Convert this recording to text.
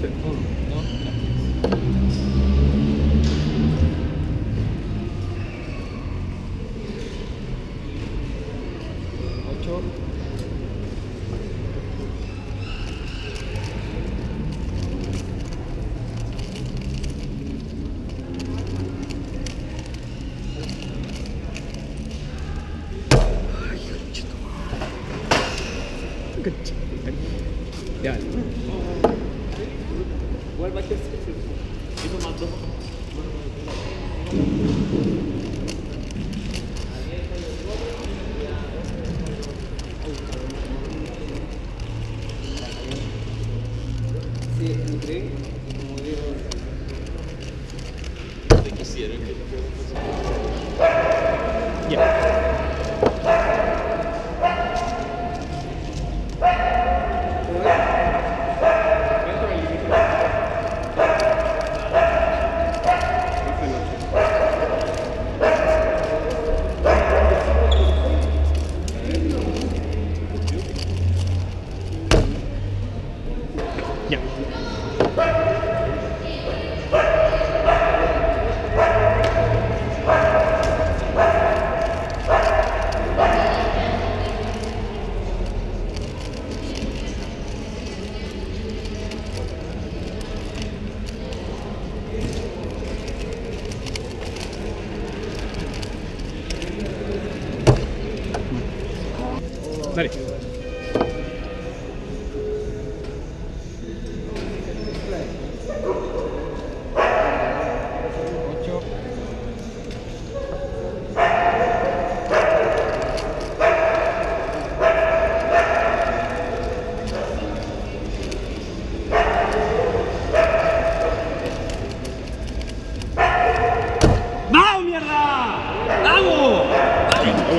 connected. Oh, no, no. 8. Yeah. What about this? Give him a double. Yeah. Ready. ¡No, mierda! ¡Vamos!